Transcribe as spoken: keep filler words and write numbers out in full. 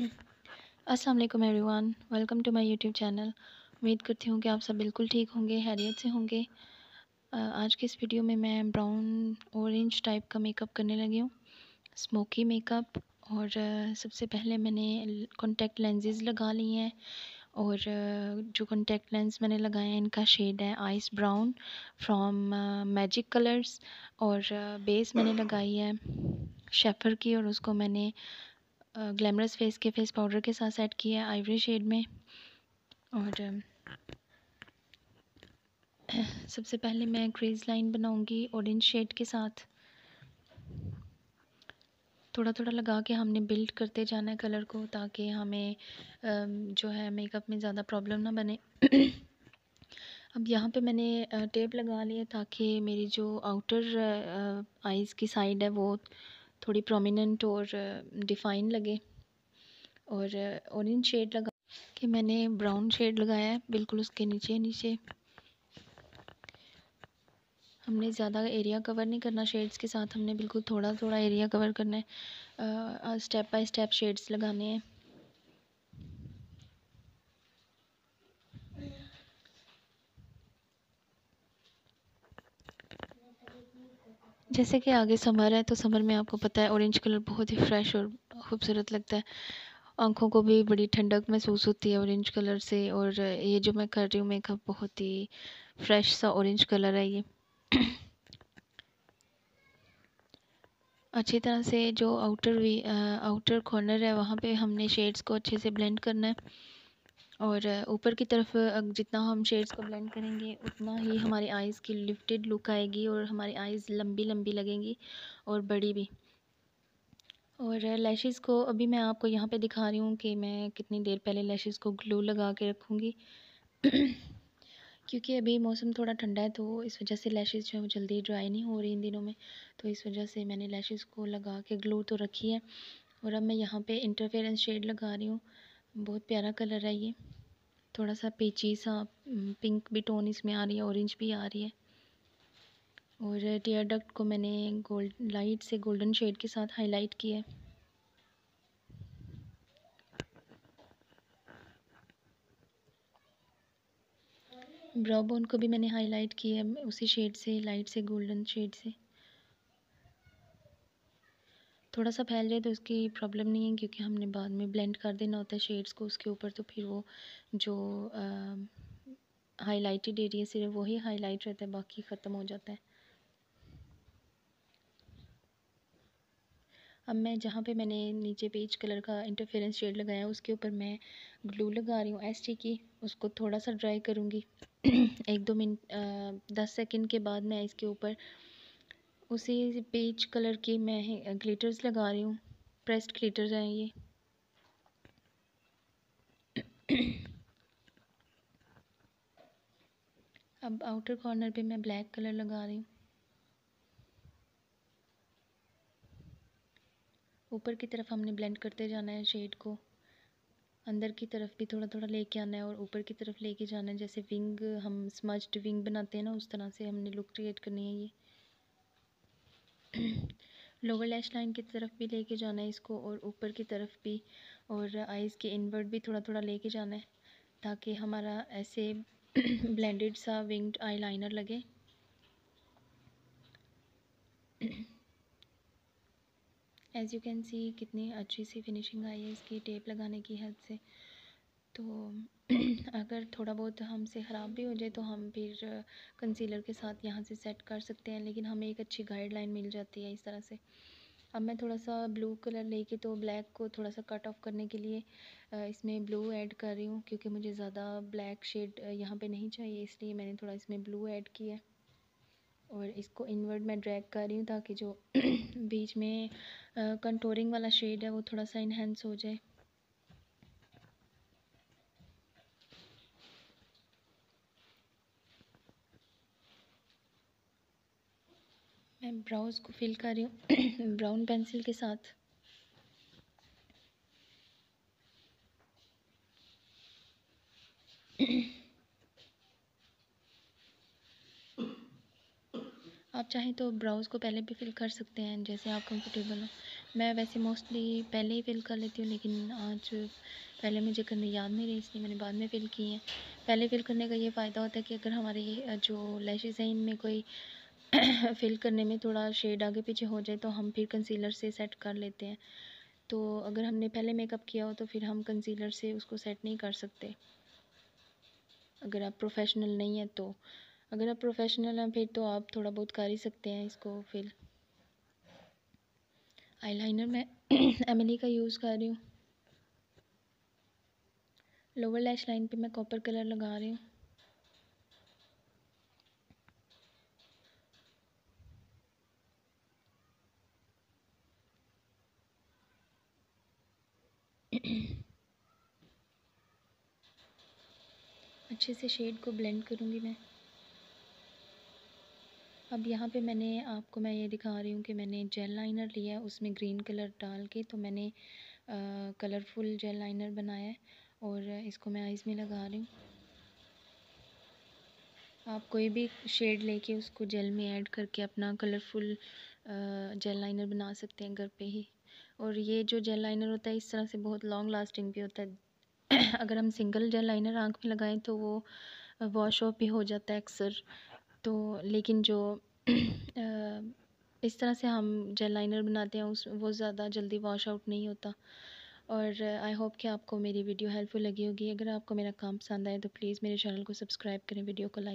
अस्सलाम वालेकुम everyone, welcome to my YouTube channel. उम्मीद करती हूँ कि आप सब बिल्कुल ठीक होंगे, हैरियत से होंगे। आज के इस वीडियो में मैं ब्राउन ऑरेंज टाइप का मेकअप करने लगी हूँ, स्मोकी मेकअप। और सबसे पहले मैंने कॉन्टैक्ट लेंसेज लगा ली हैं, और जो कॉन्टैक्ट लेंस मैंने लगाए हैं इनका शेड है ice brown from Magic Colours. और बेस मैंने लगाई है शेफर की, और उसको मैंने ग्लैमरस फेस के फेस पाउडर के साथ सेट किया है आइवरी शेड में। और सबसे पहले मैं क्रेज लाइन बनाऊंगी ऑरेंज शेड के साथ। थोड़ा थोड़ा लगा के हमने बिल्ड करते जाना है कलर को, ताकि हमें जो है मेकअप में ज़्यादा प्रॉब्लम ना बने। अब यहाँ पे मैंने टेप लगा लिया ताकि मेरी जो आउटर आइज़ की साइड है वो थोड़ी प्रोमिनेंट और डिफ़ाइन लगे। और ऑरेंज शेड लगा कि मैंने ब्राउन शेड लगाया है बिल्कुल उसके नीचे नीचे। हमने ज़्यादा एरिया कवर नहीं करना शेड्स के साथ, हमने बिल्कुल थोड़ा थोड़ा एरिया कवर करना है, स्टेप बाय स्टेप शेड्स लगाने हैं। जैसे कि आगे समर है, तो समर में आपको पता है ऑरेंज कलर बहुत ही फ्रेश और ख़ूबसूरत लगता है, आंखों को भी बड़ी ठंडक महसूस होती है ऑरेंज कलर से। और ये जो मैं कर रही हूँ मेकअप, बहुत ही फ्रेश सा ऑरेंज कलर है ये। अच्छी तरह से जो आउटर वी आउटर कॉर्नर है वहाँ पे हमने शेड्स को अच्छे से ब्लेंड करना है, और ऊपर की तरफ जितना हम शेड्स को ब्लेंड करेंगे उतना ही हमारी आइज़ की लिफ्टेड लुक आएगी, और हमारी आइज़ लंबी लंबी लगेंगी और बड़ी भी। और लैशेस को अभी मैं आपको यहाँ पे दिखा रही हूँ कि मैं कितनी देर पहले लैशेस को ग्लू लगा के रखूँगी, क्योंकि अभी मौसम थोड़ा ठंडा है, तो इस वजह से लैशेस जो है वो जल्दी ड्राई नहीं हो रही इन दिनों में। तो इस वजह से मैंने लैशेस को लगा के ग्लू तो रखी है। और अब मैं यहाँ पे इंटरफेरेंस शेड लगा रही हूँ, बहुत प्यारा कलर है ये, थोड़ा सा पीची सा पिंक भी टोन इसमें आ रही है, ऑरेंज भी आ रही है। और टीयर डक्ट को मैंने गोल्ड लाइट से गोल्डन शेड के साथ हाईलाइट किया है। ब्राउ बोन को भी मैंने हाईलाइट किया है उसी शेड से, लाइट से गोल्डन शेड से। थोड़ा सा फैल जाए तो उसकी प्रॉब्लम नहीं है, क्योंकि हमने बाद में ब्लेंड कर देना होता है शेड्स को उसके ऊपर, तो फिर वो जो हाईलाइटेड एरिया सिर्फ वही हाईलाइट रहता है, बाकी ख़त्म हो जाता है। अब मैं जहाँ पे मैंने नीचे पीच कलर का इंटरफेरेंस शेड लगाया उसके ऊपर मैं ग्लू लगा रही हूँ एसटी की, उसको थोड़ा सा ड्राई करूँगी। एक दो मिनट दस सेकंड के बाद मैं इसके ऊपर उसी पीच कलर की मैं ग्लिटर्स लगा रही हूँ, प्रेस्ड ग्लिटर्स हैं ये। अब आउटर कॉर्नर पे मैं ब्लैक कलर लगा रही हूँ, ऊपर की तरफ हमने ब्लेंड करते जाना है शेड को, अंदर की तरफ भी थोड़ा थोड़ा लेके आना है और ऊपर की तरफ लेके जाना है। जैसे विंग हम स्मज्ड विंग बनाते हैं ना, उस तरह से हमने लुक क्रिएट करनी है ये। लोअर लैश लाइन की तरफ भी लेके जाना है इसको, और ऊपर की तरफ भी, और आइज़ के इनवर्ड भी थोड़ा थोड़ा लेके जाना है, ताकि हमारा ऐसे ब्लेंडेड सा विंग्ड आईलाइनर लगे। एज़ यू कैन सी कितनी अच्छी सी फिनिशिंग आई है इसकी टेप लगाने की हेल्प से। तो अगर थोड़ा बहुत हमसे ख़राब भी हो जाए तो हम फिर कंसीलर के साथ यहाँ से सेट कर सकते हैं, लेकिन हमें एक अच्छी गाइडलाइन मिल जाती है इस तरह से। अब मैं थोड़ा सा ब्लू कलर लेके तो ब्लैक को थोड़ा सा कट ऑफ करने के लिए इसमें ब्लू ऐड कर रही हूँ, क्योंकि मुझे ज़्यादा ब्लैक शेड यहाँ पे नहीं चाहिए, इसलिए मैंने थोड़ा इसमें ब्लू ऐड किया है। और इसको इनवर्ड में ड्रैग कर रही हूँ, ताकि जो बीच में कंटूरिंग वाला शेड है वो थोड़ा सा इन्हेंस हो जाए। मैं ब्राउज को फिल कर रही हूँ ब्राउन पेंसिल के साथ। आप चाहें तो ब्राउज को पहले भी फिल कर सकते हैं, जैसे आप कंफर्टेबल हो। मैं वैसे मोस्टली पहले ही फिल कर लेती हूँ, लेकिन आज पहले मुझे करने याद नहीं रही इसलिए मैंने बाद में फिल की हैं। पहले फिल करने का ये फ़ायदा होता है कि अगर हमारी जो लैशेज़ हैं इनमें कोई फिल करने में थोड़ा शेड आगे पीछे हो जाए तो हम फिर कंसीलर से सेट कर लेते हैं। तो अगर हमने पहले मेकअप किया हो तो फिर हम कंसीलर से उसको सेट नहीं कर सकते, अगर आप प्रोफेशनल नहीं हैं तो। अगर आप प्रोफेशनल हैं फिर तो आप थोड़ा बहुत कर ही सकते हैं इसको फिल। आईलाइनर मैं एमिली का यूज़ कर रही हूँ। लोअर लैश लाइन पे मैं कॉपर कलर लगा रही हूँ। अच्छे से शेड को ब्लेंड करूँगी मैं। अब यहाँ पे मैंने आपको मैं ये दिखा रही हूँ कि मैंने जेल लाइनर लिया है, उसमें ग्रीन कलर डाल के तो मैंने कलरफुल जेल लाइनर बनाया है और इसको मैं आइज़ में लगा रही हूँ। आप कोई भी शेड लेके उसको जेल में ऐड करके अपना कलरफुल जेल लाइनर बना सकते हैं घर पे ही। और ये जो जेल लाइनर होता है इस तरह से बहुत लॉन्ग लास्टिंग भी होता है। अगर हम सिंगल जेल लाइनर आँख में लगाएं तो वो वॉश ऑफ भी हो जाता है अक्सर, तो लेकिन जो इस तरह से हम जेल लाइनर बनाते हैं उस वो ज़्यादा जल्दी वॉश आउट नहीं होता। और आई होप कि आपको मेरी वीडियो हेल्पफुल लगी होगी। अगर आपको मेरा काम पसंद आए तो प्लीज़ मेरे चैनल को सब्सक्राइब करें, वीडियो को लाइक